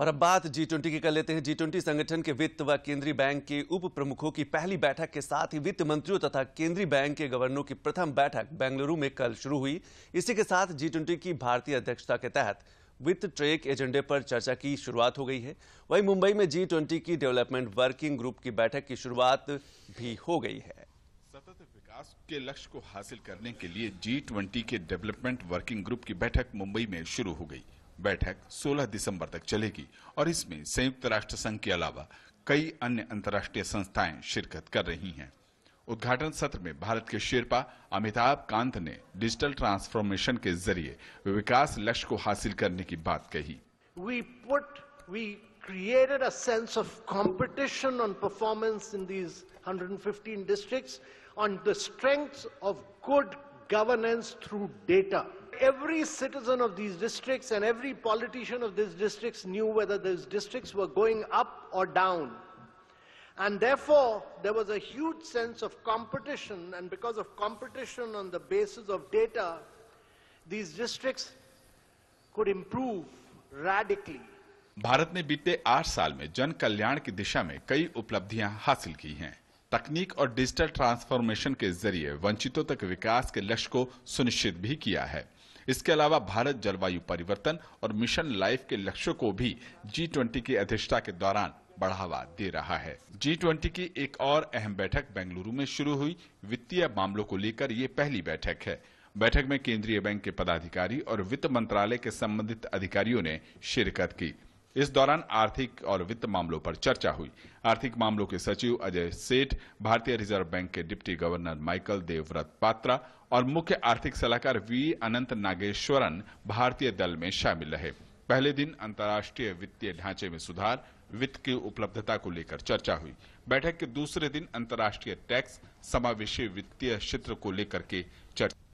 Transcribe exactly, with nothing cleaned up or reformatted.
और अब बात जी ट्वेंटी की कर लेते हैं। जी ट्वेंटी संगठन के वित्त व केंद्रीय बैंक के उप प्रमुखों की पहली बैठक के साथ ही वित्त मंत्रियों तथा केंद्रीय बैंक के गवर्नरों की प्रथम बैठक बेंगलुरु में कल शुरू हुई। इसी के साथ जी ट्वेंटी की भारतीय अध्यक्षता के तहत वित्त ट्रैक एजेंडे पर चर्चा की शुरुआत हो गई है। वहीं मुंबई में जी ट्वेंटी की डेवलपमेंट वर्किंग ग्रुप की बैठक की शुरुआत भी हो गई है। सतत विकास के लक्ष्य को हासिल करने के लिए जी ट्वेंटी के डेवलपमेंट वर्किंग ग्रुप की बैठक मुंबई में शुरू हो गई। बैठक सोलह दिसंबर तक चलेगी और इसमें संयुक्त राष्ट्र संघ के अलावा कई अन्य अंतर्राष्ट्रीय संस्थाएं शिरकत कर रही हैं। उद्घाटन सत्र में भारत के शेरपा अमिताभ कांत ने डिजिटल ट्रांसफॉर्मेशन के जरिए विकास लक्ष्य को हासिल करने की बात कही। We put, we created a sense of competition on performance in these one hundred fifteen districts on the strengths of good governance through data. Every citizen of these districts and every politician of these districts knew whether those districts were going up or down. And therefore, there was a huge sense of competition, and because of competition on the basis of data, these districts could improve radically. Bharat ने बीते आठ साल में जन कल्याण की दिशा में कई उपलब्धियां हासिल की हैं। तकनीक और डिजिटल ट्रांसफॉर्मेशन के जरिए वंचितों तक विकास के लक्ष्य को सुनिश्चित भी किया है। इसके अलावा भारत जलवायु परिवर्तन और मिशन लाइफ के लक्ष्यों को भी जी ट्वेंटी की अध्यक्षता के दौरान बढ़ावा दे रहा है। जी ट्वेंटी की एक और अहम बैठक बेंगलुरु में शुरू हुई। वित्तीय मामलों को लेकर ये पहली बैठक है। बैठक में केंद्रीय बैंक के पदाधिकारी और वित्त मंत्रालय के संबंधित अधिकारियों ने शिरकत की। इस दौरान आर्थिक और वित्त मामलों पर चर्चा हुई। आर्थिक मामलों के सचिव अजय सेठ, भारतीय रिजर्व बैंक के deputy governor Michael Debabrata Patra और मुख्य आर्थिक सलाहकार वी अनंत नागेश्वरन भारतीय दल में शामिल रहे। पहले दिन अंतर्राष्ट्रीय वित्तीय ढांचे में सुधार, वित्त की उपलब्धता को लेकर चर्चा हुई। बैठक के दूसरे दिन अंतर्राष्ट्रीय टैक्स, समावेशी वित्तीय क्षेत्र को लेकर के चर्चा